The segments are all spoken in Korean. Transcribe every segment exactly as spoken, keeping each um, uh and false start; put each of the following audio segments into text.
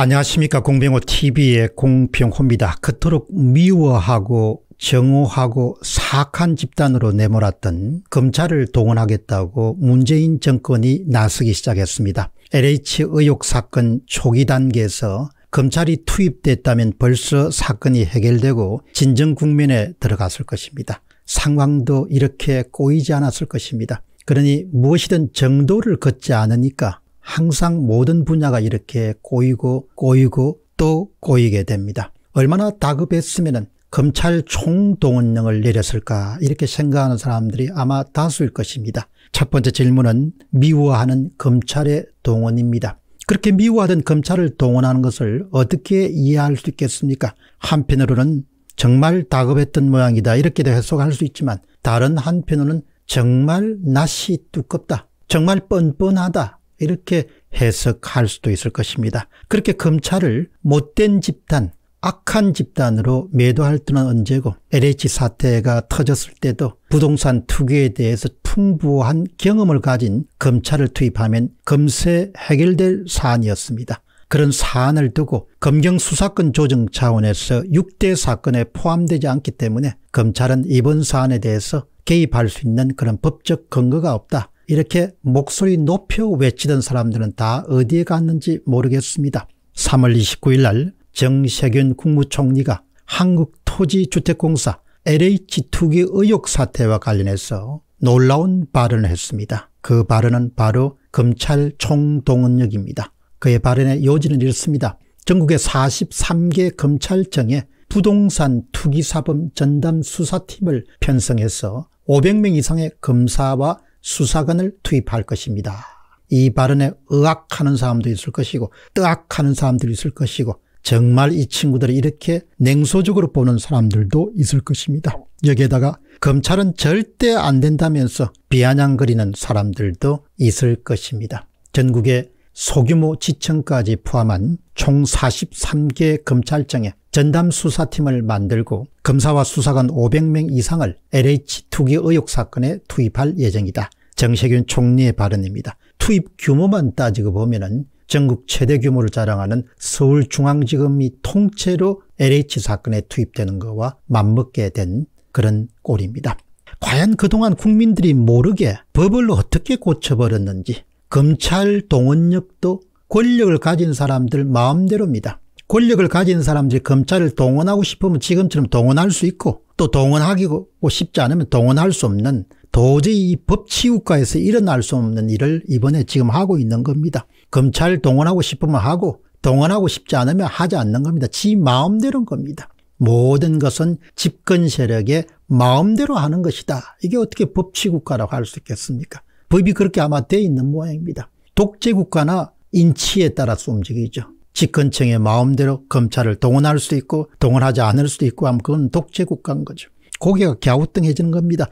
안녕하십니까. 공병호 티비의 공병호입니다. 그토록 미워하고 정오하고 사악한 집단으로 내몰았던 검찰을 동원하겠다고 문재인 정권이 나서기 시작했습니다. 엘에이치 의혹 사건 초기 단계에서 검찰이 투입됐다면 벌써 사건이 해결되고 진정 국면에 들어갔을 것입니다. 상황도 이렇게 꼬이지 않았을 것입니다. 그러니 무엇이든 정도를 걷지 않으니까 항상 모든 분야가 이렇게 꼬이고 꼬이고 또 꼬이게 됩니다. 얼마나 다급했으면은 검찰 총동원령을 내렸을까 이렇게 생각하는 사람들이 아마 다수일 것입니다. 첫 번째 질문은 미워하는 검찰의 동원입니다. 그렇게 미워하던 검찰을 동원하는 것을 어떻게 이해할 수 있겠습니까? 한편으로는 정말 다급했던 모양이다 이렇게도 해석할 수 있지만 다른 한편으로는 정말 낯이 두껍다, 정말 뻔뻔하다 이렇게 해석할 수도 있을 것입니다. 그렇게 검찰을 못된 집단, 악한 집단으로 매도할 때는 언제고 엘에이치 사태가 터졌을 때도 부동산 투기에 대해서 풍부한 경험을 가진 검찰을 투입하면 금세 해결될 사안이었습니다. 그런 사안을 두고 검경수사권 조정 차원에서 육 대 사건에 포함되지 않기 때문에 검찰은 이번 사안에 대해서 개입할 수 있는 그런 법적 근거가 없다. 이렇게 목소리 높여 외치던 사람들은 다 어디에 갔는지 모르겠습니다. 삼월 이십구일 날 정세균 국무총리가 한국토지주택공사 엘에이치 투기 의혹 사태와 관련해서 놀라운 발언을 했습니다. 그 발언은 바로 검찰 총동원력입니다. 그의 발언의 요지는 이렇습니다. 전국의 사십삼 개 검찰청에 부동산 투기사범 전담 수사팀을 편성해서 오백 명 이상의 검사와 수사관을 투입할 것입니다. 이 발언에 의악하는 사람도 있을 것이고 뜨악하는 사람도 있을 것이고 정말 이 친구들을 이렇게 냉소적으로 보는 사람들도 있을 것입니다. 여기에다가 검찰은 절대 안 된다면서 비아냥거리는 사람들도 있을 것입니다. 전국의 소규모 지청까지 포함한 총 사십삼 개 검찰청에 전담 수사팀을 만들고 검사와 수사관 오백 명 이상을 엘에이치 투기 의혹 사건에 투입할 예정이다. 정세균 총리의 발언입니다. 투입 규모만 따지고 보면은 전국 최대 규모를 자랑하는 서울중앙지검이 통째로 엘에이치 사건에 투입되는 것과 맞먹게 된 그런 꼴입니다. 과연 그동안 국민들이 모르게 법을 어떻게 고쳐버렸는지. 검찰 동원력도 권력을 가진 사람들 마음대로입니다. 권력을 가진 사람들이 검찰을 동원하고 싶으면 지금처럼 동원할 수 있고 또 동원하기 쉽지 않으면 동원할 수 없는 도저히 이 법치국가에서 일어날 수 없는 일을 이번에 지금 하고 있는 겁니다. 검찰 동원하고 싶으면 하고 동원하고 싶지 않으면 하지 않는 겁니다. 지 마음대로인 겁니다. 모든 것은 집권 세력의 마음대로 하는 것이다. 이게 어떻게 법치국가라고 할 수 있겠습니까? 법이 그렇게 아마 돼 있는 모양입니다. 독재국가나 인치에 따라서 움직이죠. 집권층의 마음대로 검찰을 동원할 수도 있고 동원하지 않을 수도 있고 하면 그건 독재국가인 거죠. 고개가 갸우뚱해지는 겁니다.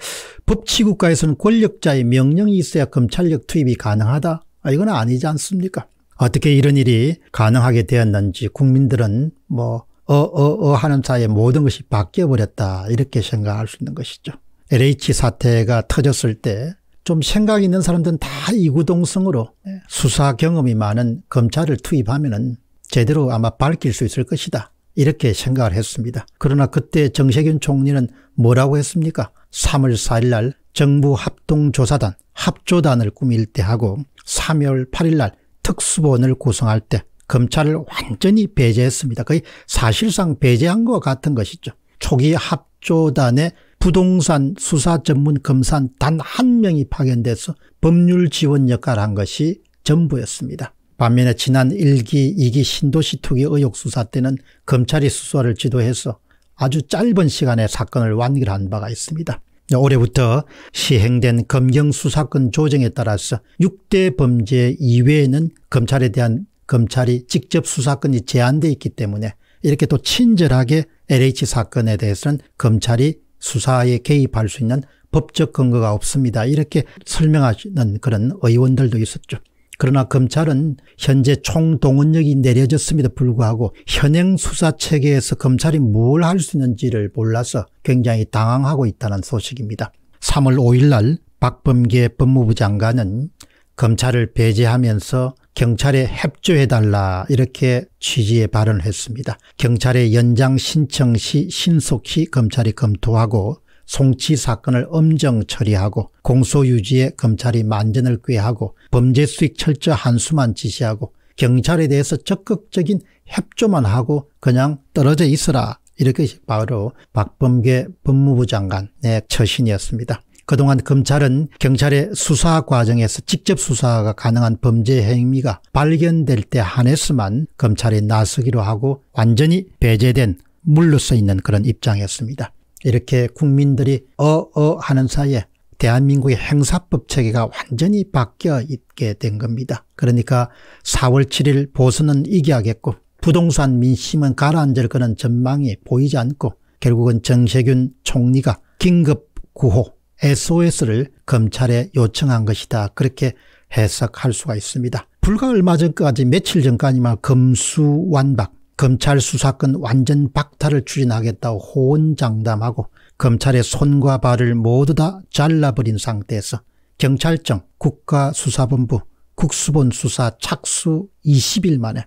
법치국가에서는 권력자의 명령이 있어야 검찰력 투입이 가능하다. 이건 아니지 않습니까? 어떻게 이런 일이 가능하게 되었는지 국민들은 뭐 어어어 하는 사이에 모든 것이 바뀌어버렸다. 이렇게 생각할 수 있는 것이죠. 엘에이치 사태가 터졌을 때 좀 생각이 있는 사람들은 다 이구동성으로 수사 경험이 많은 검찰을 투입하면은 제대로 아마 밝힐 수 있을 것이다. 이렇게 생각을 했습니다. 그러나 그때 정세균 총리는 뭐라고 했습니까? 삼월 사일 날 정부 합동조사단, 합조단을 꾸밀 때 하고 삼월 팔일 날 특수본을 구성할 때 검찰을 완전히 배제했습니다. 거의 사실상 배제한 것과 같은 것이죠. 초기 합조단의 부동산 수사 전문 검사는 단 한 명이 파견돼서 법률 지원 역할을 한 것이 전부였습니다. 반면에 지난 일기, 이기 신도시 투기 의혹 수사 때는 검찰이 수사를 지도해서 아주 짧은 시간에 사건을 완결한 바가 있습니다. 올해부터 시행된 검경수사권 조정에 따라서 육 대 범죄 이외에는 검찰에 대한 검찰이 직접 수사권이 제한되어 있기 때문에 이렇게 또 친절하게 엘에이치 사건에 대해서는 검찰이 수사에 개입할 수 있는 법적 근거가 없습니다. 이렇게 설명하는 그런 의원들도 있었죠. 그러나 검찰은 현재 총동원력이 내려졌음에도 불구하고 현행 수사체계에서 검찰이 뭘 할 수 있는지를 몰라서 굉장히 당황하고 있다는 소식입니다. 삼월 오일 날 박범계 법무부 장관은 검찰을 배제하면서 경찰에 협조해달라 이렇게 취지의 발언을 했습니다. 경찰의 연장 신청 시 신속히 검찰이 검토하고 송치 사건을 엄정 처리하고 공소유지에 검찰이 만전을 꾀하고 범죄 수익 철저 한수만 지시하고 경찰에 대해서 적극적인 협조만 하고 그냥 떨어져 있어라. 이렇게 바로 박범계 법무부 장관의 처신이었습니다. 그동안 검찰은 경찰의 수사 과정에서 직접 수사가 가능한 범죄 행위가 발견될 때 한해서만 검찰이 나서기로 하고 완전히 배제된 물러서 있는 그런 입장이었습니다. 이렇게 국민들이 어어 하는 사이에 대한민국의 행사법 체계가 완전히 바뀌어 있게 된 겁니다. 그러니까 사월 칠일 보선은 이겨야겠고 부동산 민심은 가라앉을 그런 전망이 보이지 않고 결국은 정세균 총리가 긴급 구호 에스오에스를 검찰에 요청한 것이다. 그렇게 해석할 수가 있습니다. 불과 얼마 전까지 며칠 전까지만 검수완박 검찰 수사권 완전 박탈을 추진하겠다고 호언장담하고 검찰의 손과 발을 모두 다 잘라버린 상태에서 경찰청, 국가수사본부, 국수본 수사 착수 이십 일 만에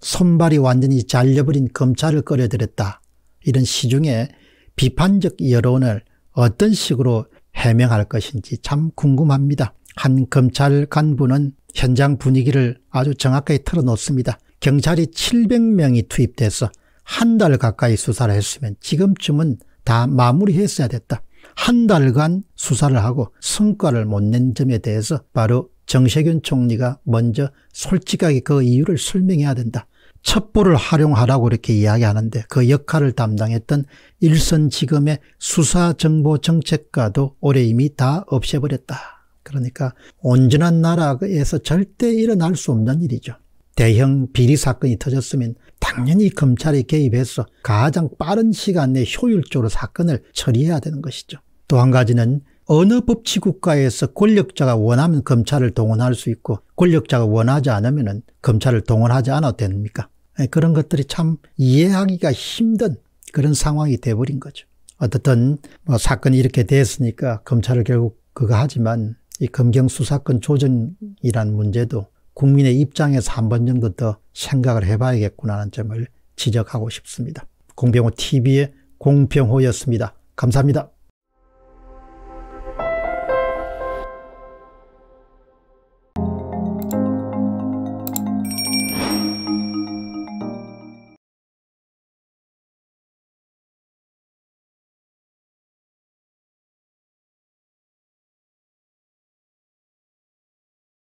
손발이 완전히 잘려버린 검찰을 끌어들였다. 이런 시중에 비판적 여론을 어떤 식으로 해명할 것인지 참 궁금합니다. 한 검찰 간부는 현장 분위기를 아주 정확하게 털어놓습니다. 경찰이 칠백 명이 투입돼서 한 달 가까이 수사를 했으면 지금쯤은 다 마무리했어야 됐다. 한 달간 수사를 하고 성과를 못 낸 점에 대해서 바로 정세균 총리가 먼저 솔직하게 그 이유를 설명해야 된다. 첩보를 활용하라고 이렇게 이야기하는데 그 역할을 담당했던 일선 지검의 수사정보정책과도 올해 이미 다 없애버렸다. 그러니까 온전한 나라에서 절대 일어날 수 없는 일이죠. 대형 비리 사건이 터졌으면 당연히 검찰이 개입해서 가장 빠른 시간 내 효율적으로 사건을 처리해야 되는 것이죠. 또 한 가지는 어느 법치국가에서 권력자가 원하면 검찰을 동원할 수 있고 권력자가 원하지 않으면 검찰을 동원하지 않아도 됩니까? 그런 것들이 참 이해하기가 힘든 그런 상황이 돼버린 거죠. 어쨌든 뭐 사건이 이렇게 됐으니까 검찰을 결국 그거 하지만 이 검경수사권 조정이란 문제도 국민의 입장에서 한 번 정도 더 생각을 해봐야겠구나 하는 점을 지적하고 싶습니다. 공병호 티비의 공병호였습니다. 감사합니다.